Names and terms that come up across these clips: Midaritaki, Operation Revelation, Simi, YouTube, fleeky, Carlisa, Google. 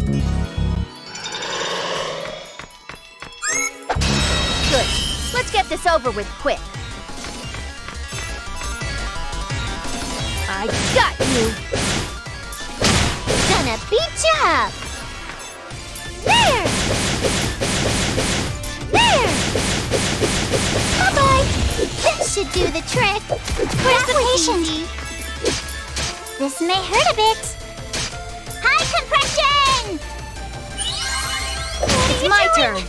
Good. Let's get this over with quick. I got you. Gonna beat you up. There! There! Bye-bye! This should do the trick. Easy. This may hurt a bit. High compression! It's my turn.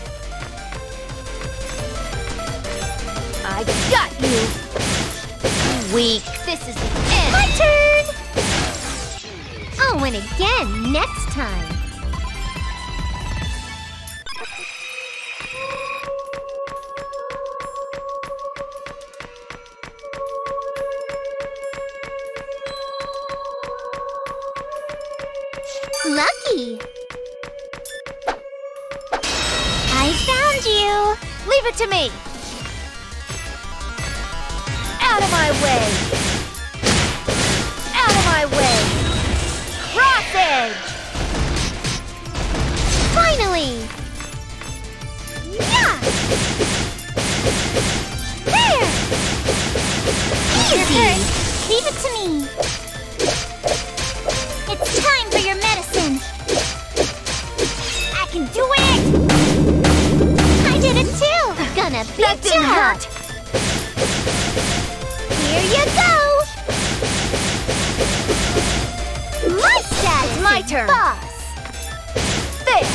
I got you. Weak. This is the end. My turn! I'll win again next time. Lucky! I found you! Leave it to me! Out of my way! Out of my way! Cross edge! Finally! Yeah! There! Easy! Leave it to me! It's time for your medicine! I can do it! I did it too! Gonna beat you up! Here you go! My dad's my turn! Boss! There!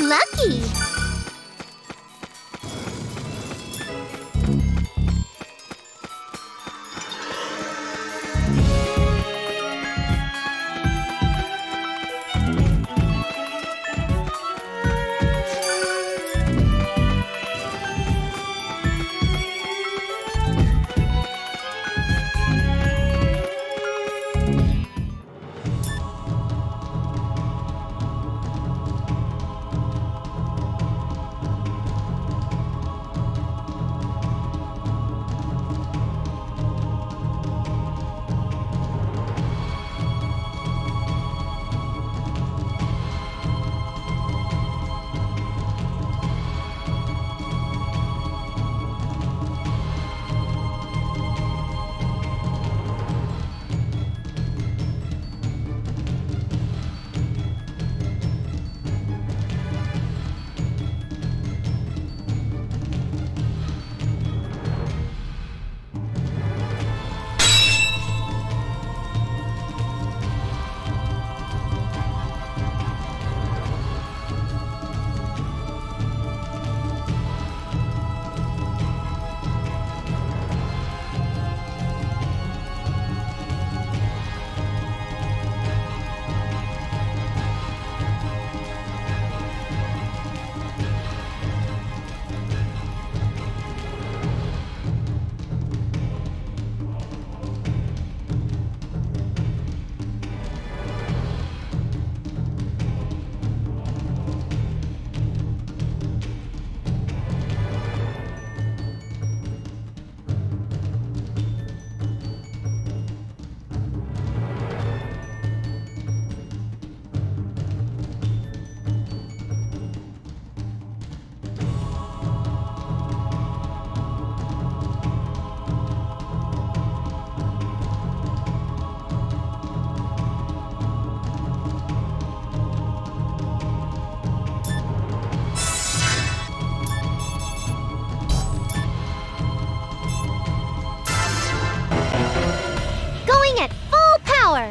Lucky!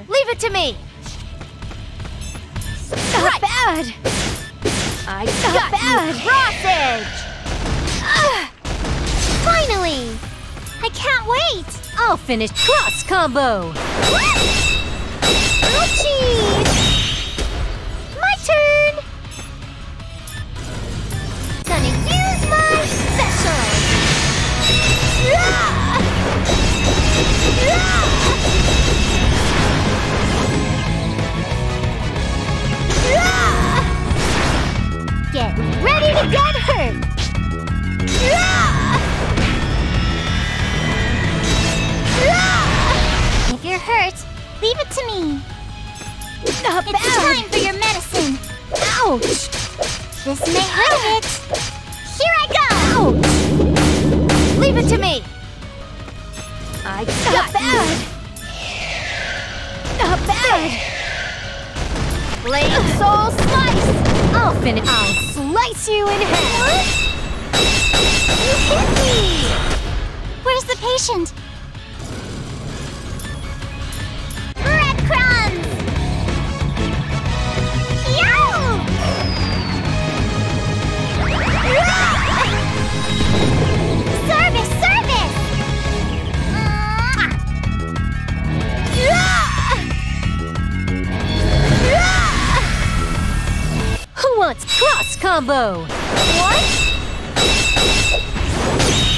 Leave it to me! Not bad! I got bad! Cross edge! Finally! I can't wait! I'll finish cross combo! Ouchie! My turn! Gonna use my special! got her! If you're hurt, leave it to me. It's time for your medicine. Ouch! This may hurt it. Here I go! Ouch! Leave it to me. I got you. Not bad. Blade soul slice. I'll finish. I'll slice you in half. You hit me. Where's the patient? Breadcrumbs. Service, service. Who wants cross combo? What?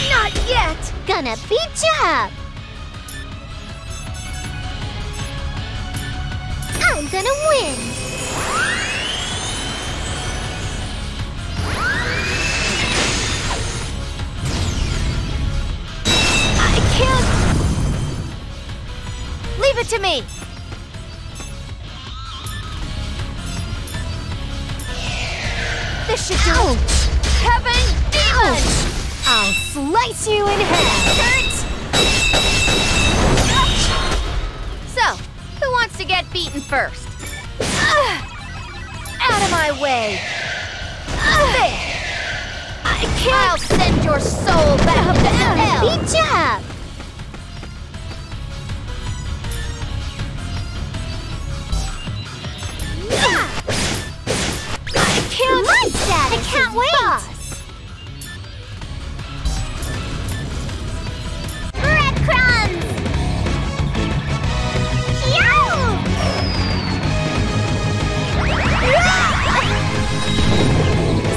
Not yet! Gonna beat you up! I'm gonna win! I can't! Leave it to me! This should do. Ouch! Heaven demon! Ouch. I'll slice you in half. So, who wants to get beaten first? Out of my way! There! I can't! I'll send your soul back to hell! Beat you up! I can't wait! Breadcrumbs! Yow!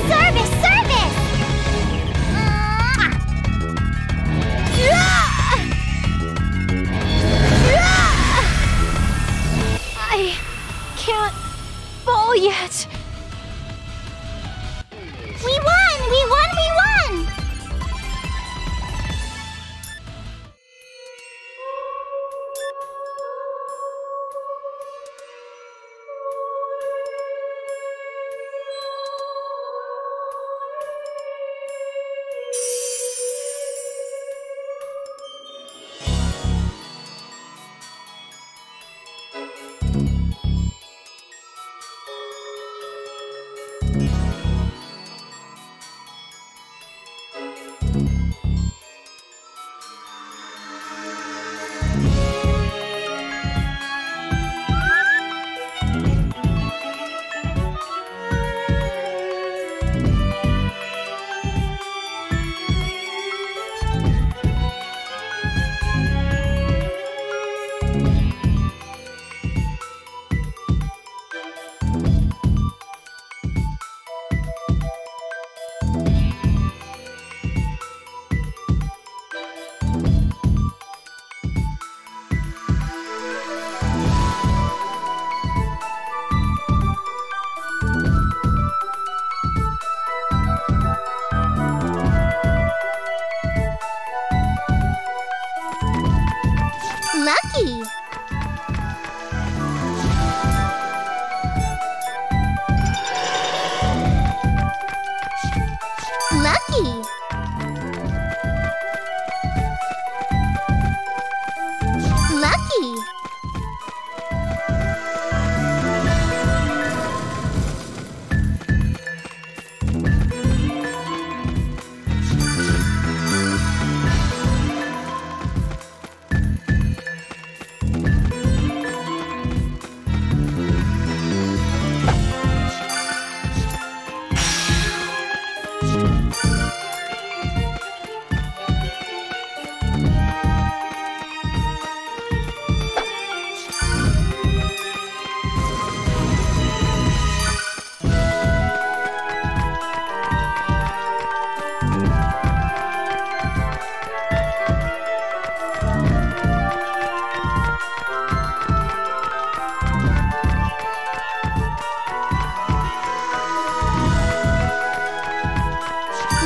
Service, service! I can't fall yet. We won! We won! We won!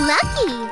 Lucky!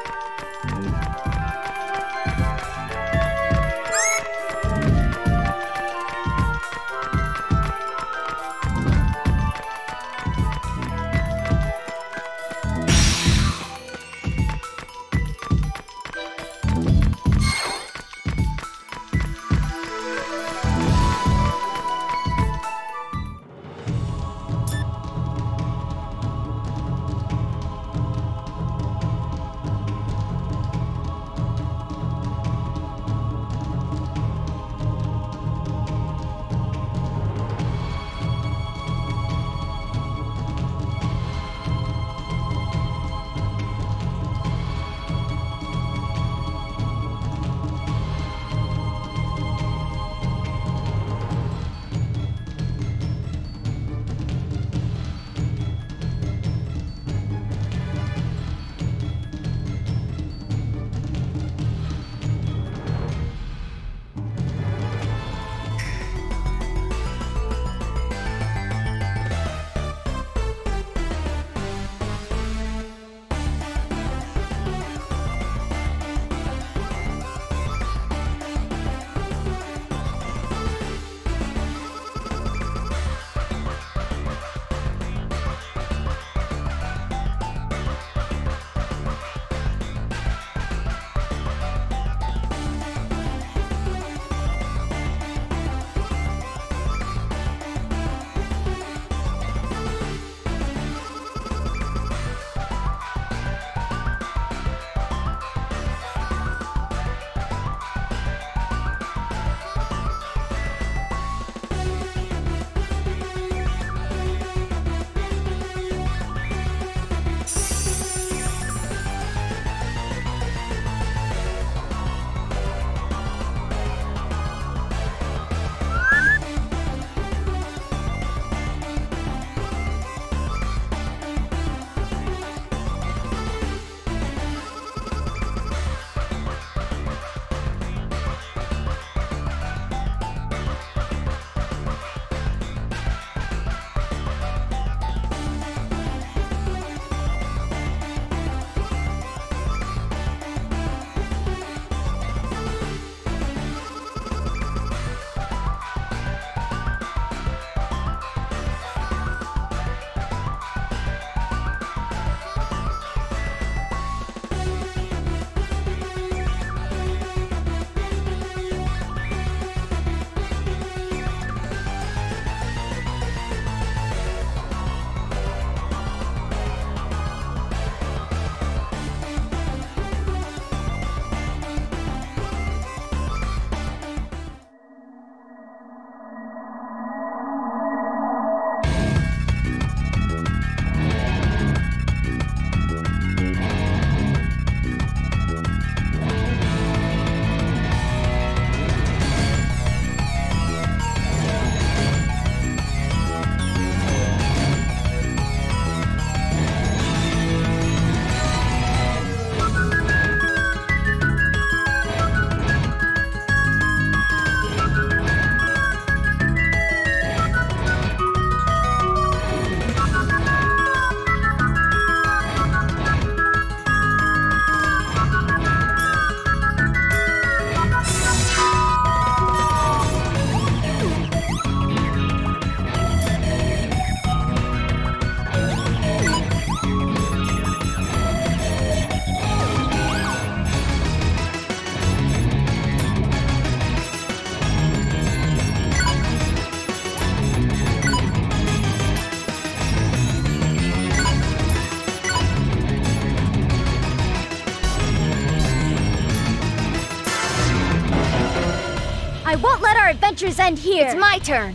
End here. It's my turn.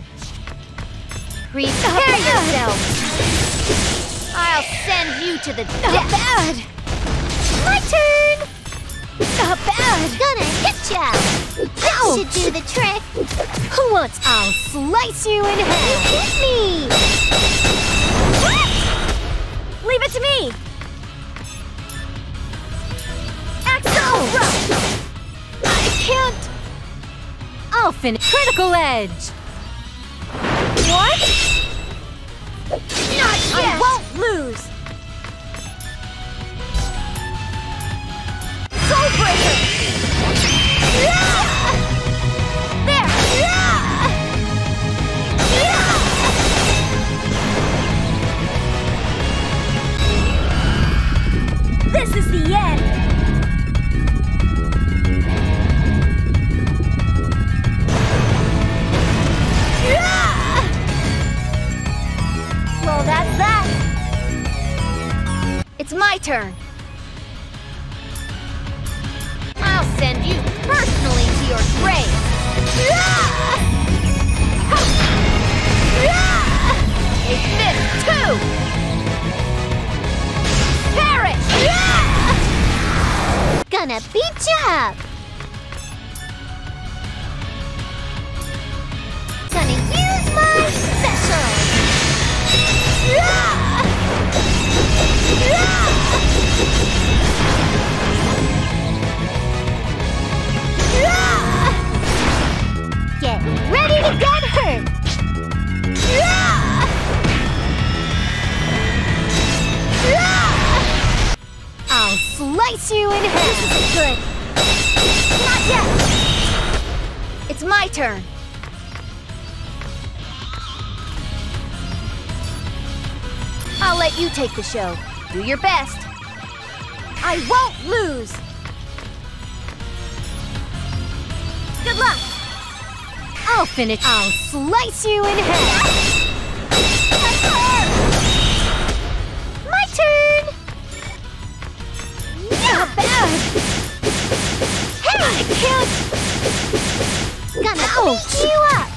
Prepare yourself. I'll send you to the bad. My turn. The bad. Gonna hit ya. That should do the trick. Once I'll slice you in half. You hit me. What? Leave it to me. Axel. I can't. I'll finish. Critical edge! What? Not yet! I won't lose! is the end. Well, that's that. It's my turn. I'll send you personally to your grave. A fifth, too. Perish. Gonna beat you up. Gonna use my special. Get ready to get hurt! I'll slice you in half! This isn't good! Not yet! It's my turn! I'll let you take the show. Do your best. I won't lose. Good luck. I'll finish. I'll slice you in half. My turn. Not bad. Hey, cute. Gonna beat you up.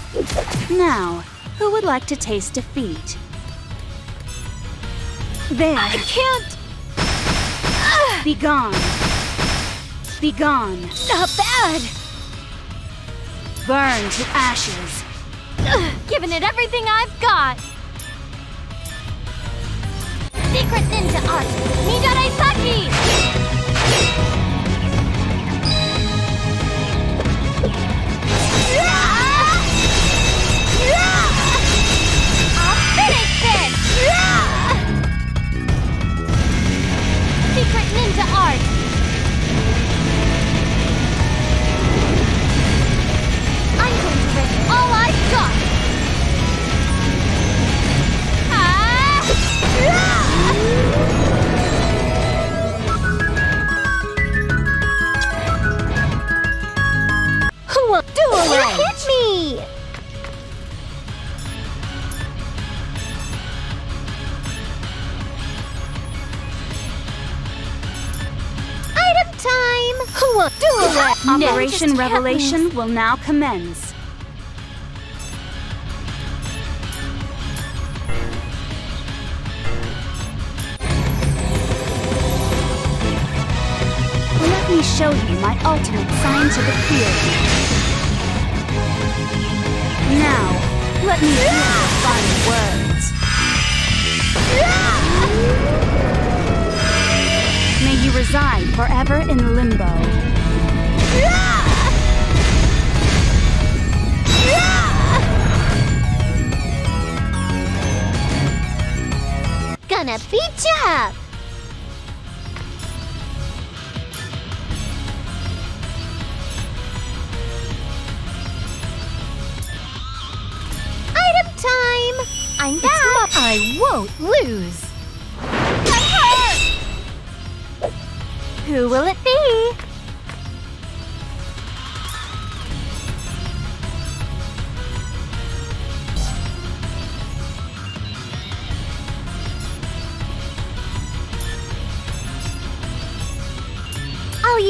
Now, who would like to taste defeat? There. I can't. Be gone. Be gone. Not bad. Burn to ashes. Giving it everything I've got. Secrets into art. Midaritaki. I'll finish this. Secret ninja art! I'm going to risk all I've got! Who will do it? You hit me! Operation Revelation will now commence. Let me show you my ultimate scientific theory. Now, let me hear your final words. May you reside forever in limbo. Gonna beat you up. Item time. I'm back. I won't lose. Who will it be?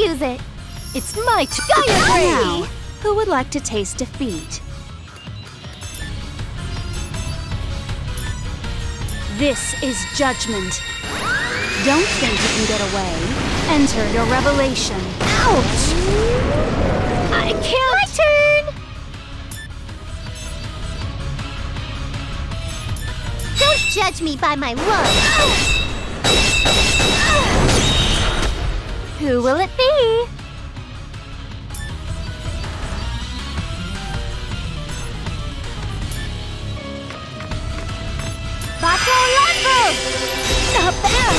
Use it. It's my turn. Who would like to taste defeat? This is judgment. Don't think you can get away. Enter your revelation. Ouch! I can't. My turn. Don't judge me by my looks. Who will it be? Bato Lambo! Not bad!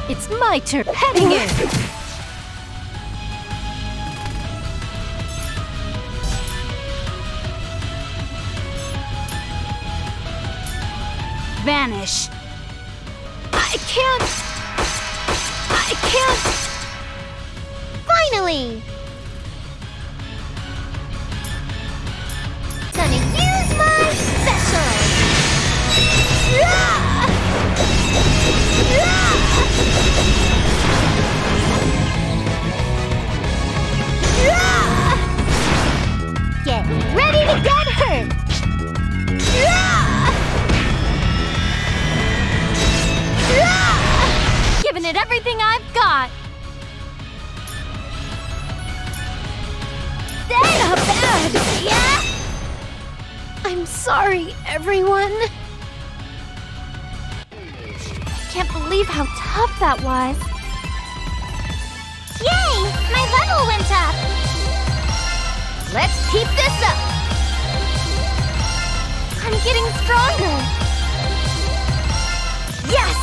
Again! It's my turn! Heading in! Vanish! can't! I can't! Finally! Gonna use my special! Get ready to get hurt! Giving it everything I've got! They're not bad, yeah? I'm sorry, everyone. Can't believe how tough that was. Yay! My level went up! Let's keep this up! I'm getting stronger! Yes!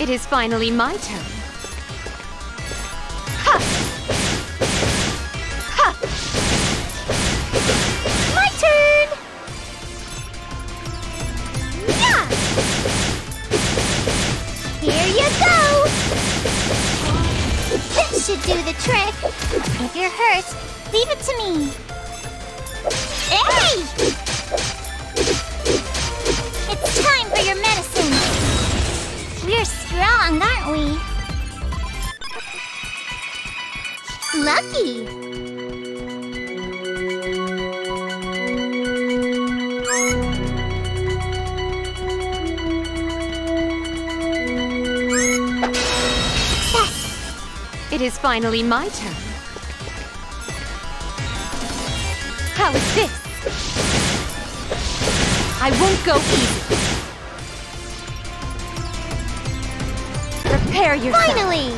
It is finally my turn. Ha! Ha! My turn! Yeah! Here you go! This should do the trick. If you're hurt, leave it to me. Hey! It's time for your medicine. We're strong, aren't we? Lucky! Success! It is finally my turn. How is this? I won't go easy. Prepare yourself. Finally!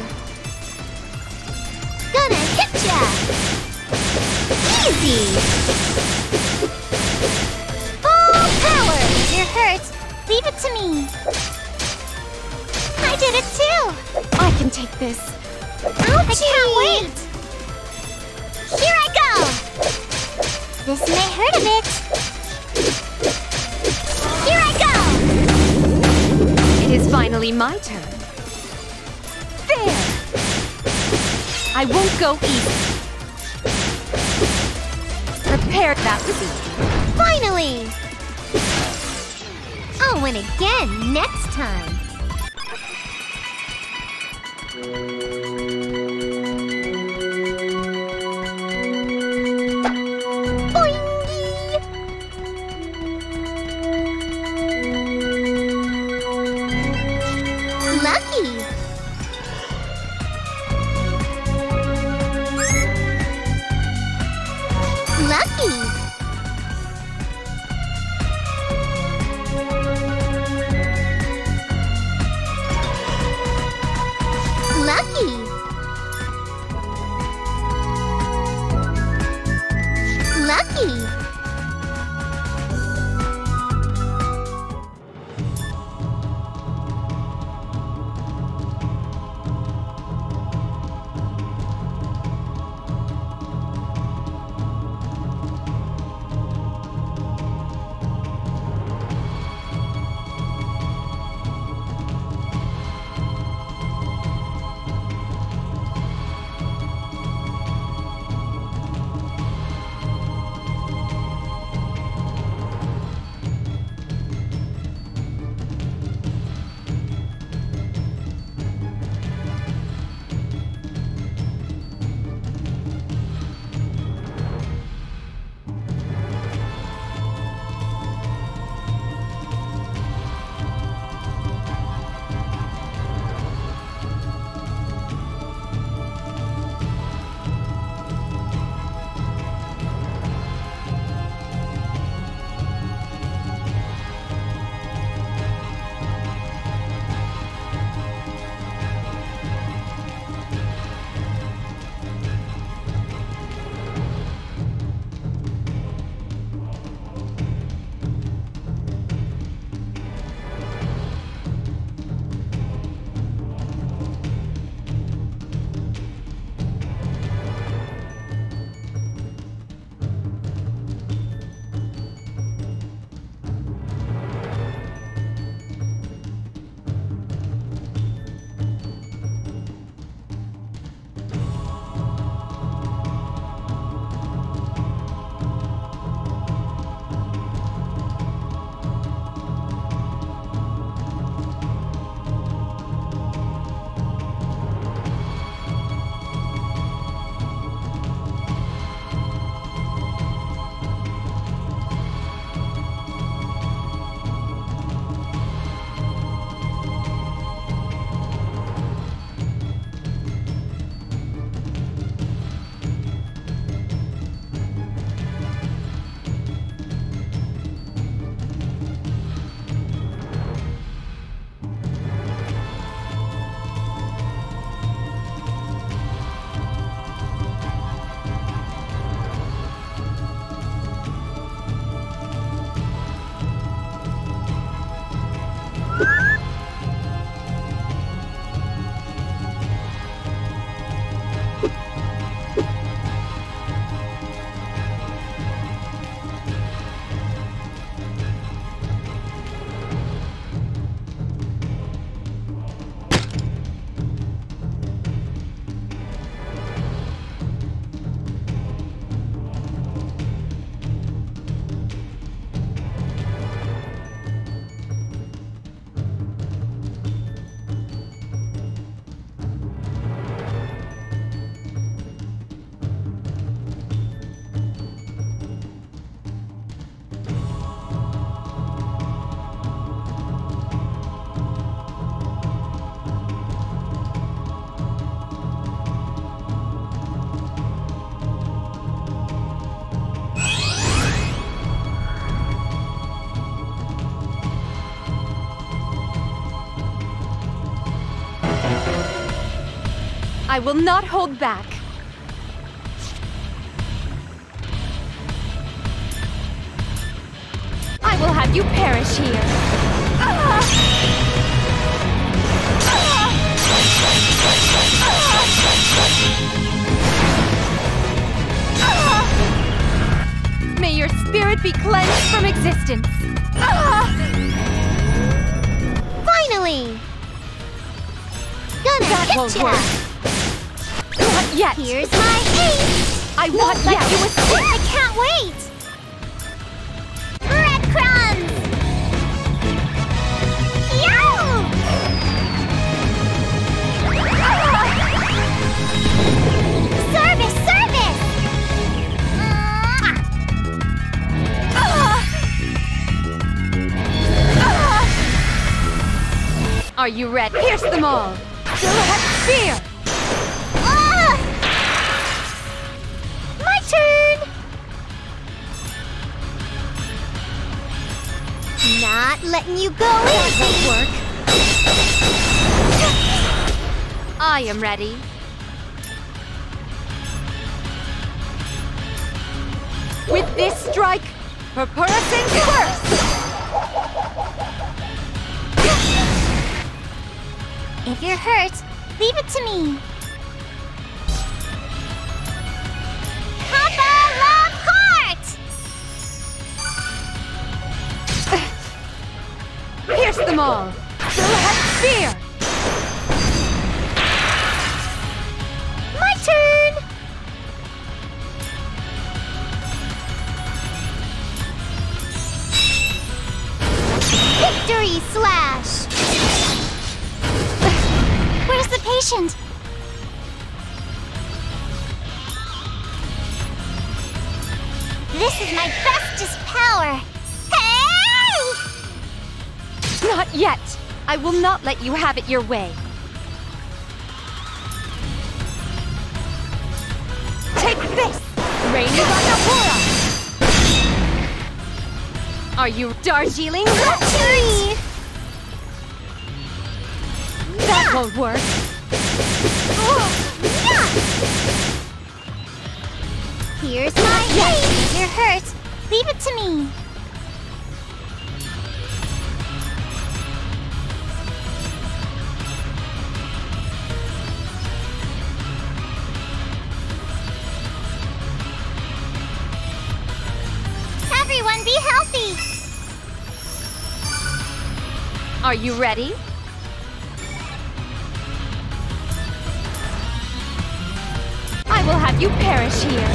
Gonna hit ya! Easy! Full power! If you're hurt, leave it to me. I did it too! I can take this. Ouchie. I can't wait! Here I go! This may hurt a bit. Here I go! It is finally my turn. There! I won't go easy. Prepare, that was easy. Finally! I'll win again next time. Lucky! I will not hold back. I will have you perish here. May your spirit be cleansed from existence. Finally! Gonna that won't work. Not yet. Here's my ace. I won't let you escape. I can't wait. Breadcrumbs. Service, service. Are you ready? Pierce them all. Still have fear! My turn! Not letting you go easy! That won't work. I am ready. With this strike, Purpurus and curse! If you're hurt, leave it to me. Papa Love Heart! Pierce them all. Still have fear. My turn. Victory slash. Where's the patient? This is my bestest power! Hey! Not yet! I will not let you have it your way. Take this! Rain is on the horror! Are you Darjeeling? Luxury! That won't work. Here's my aid. You're hurt. Leave it to me. Everyone, be healthy. Are you ready? Will have you perish here.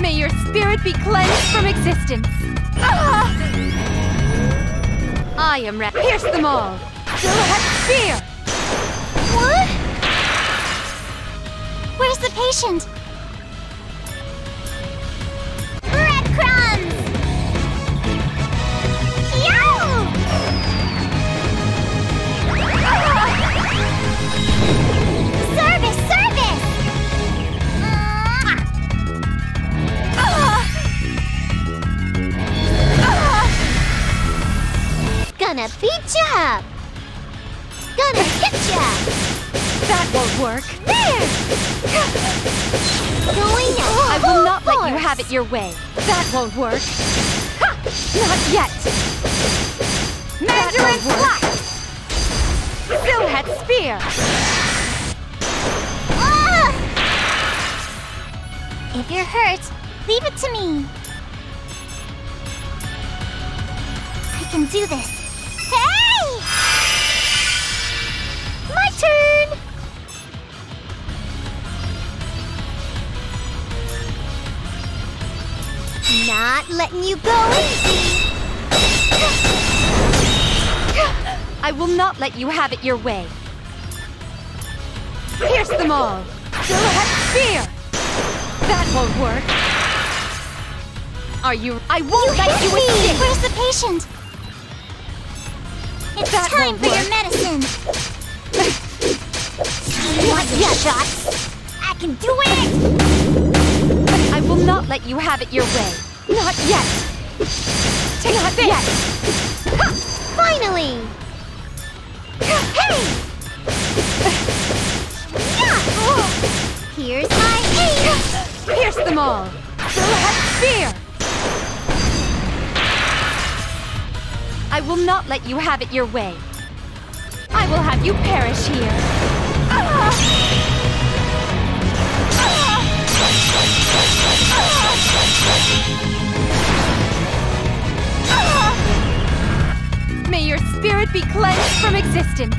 May your spirit be cleansed from existence. I am ready. Pierce them all. Still have fear. What? Where's the patient? Gonna beat you up! Gonna hit ya! That won't work! There! Going at full I will not force. Let you have it your way! That won't work! Ha! Not yet! Mandarin Black! Silhouette Spear! Ah! If you're hurt, leave it to me! I can do this! Hey! My turn! Not letting you go easy! I will not let you have it your way. Pierce them all! Still have fear! That won't work! Are you... I won't let you escape! Where's the patient? It's that time for your medicine! Not yet, shots! I can do it! I will will not let you have it your way. Not yet. Take not this. Yet. Ha! Finally. Hey! Yeah! Oh. Here's my aim. Pierce them all. Throw out fear. I will not let you have it your way. I will have you perish here. May your spirit be cleansed from existence.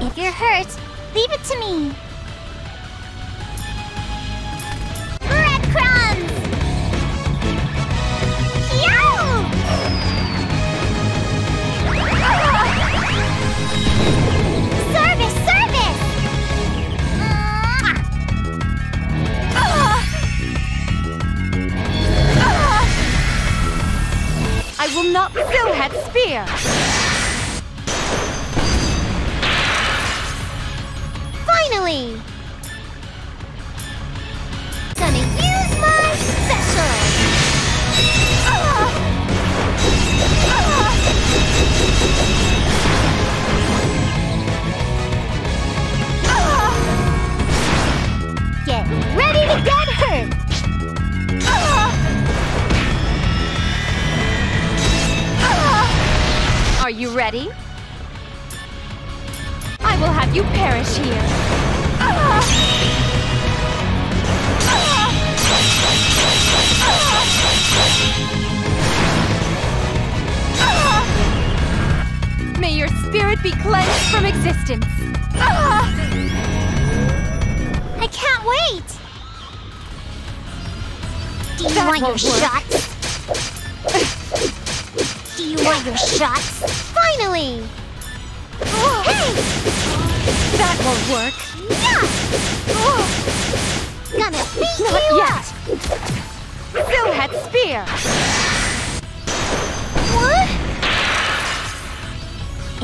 If you're hurt, leave it to me. I will not still have spear! Finally! Gonna use my special! Get ready to get hurt! Are you ready? I will have you perish here. May your spirit be cleansed from existence. I can't wait! Do you want your shots? Do you want your shots? Finally! Oh. Hey! That won't work. Yeah! Oh. Gonna beat you up! Still had spear! What?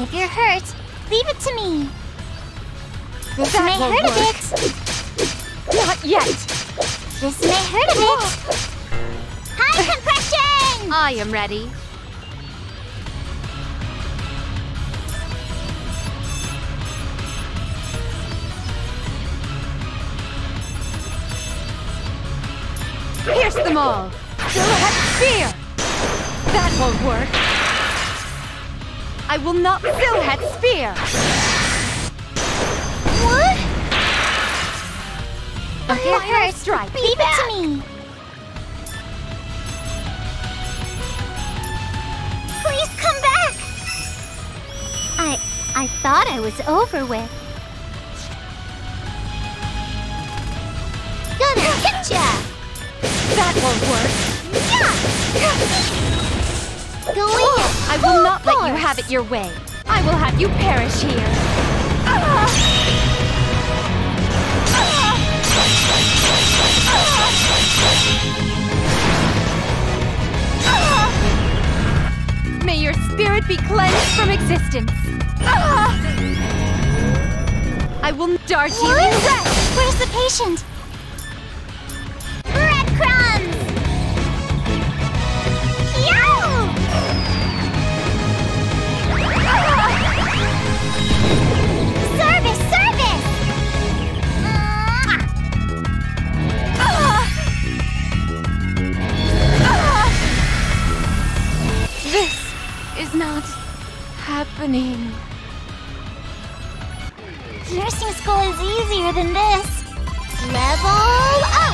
If you're hurt, leave it to me. This may hurt a bit. Not yet. This may hurt a bit. High compression! I am ready. Pierce them all! Still have spear! That won't work! I will not still have spear! What? Okay, fire strike! Leave it to me! Please come back! I thought I was over with. Gonna hit ya! That won't work. Yeah. Going I will not force. Let you have it your way. I will have you perish here. May your spirit be cleansed from existence. I will dart you in red. Where's the patient? Not happening. Nursing school is easier than this. Level up!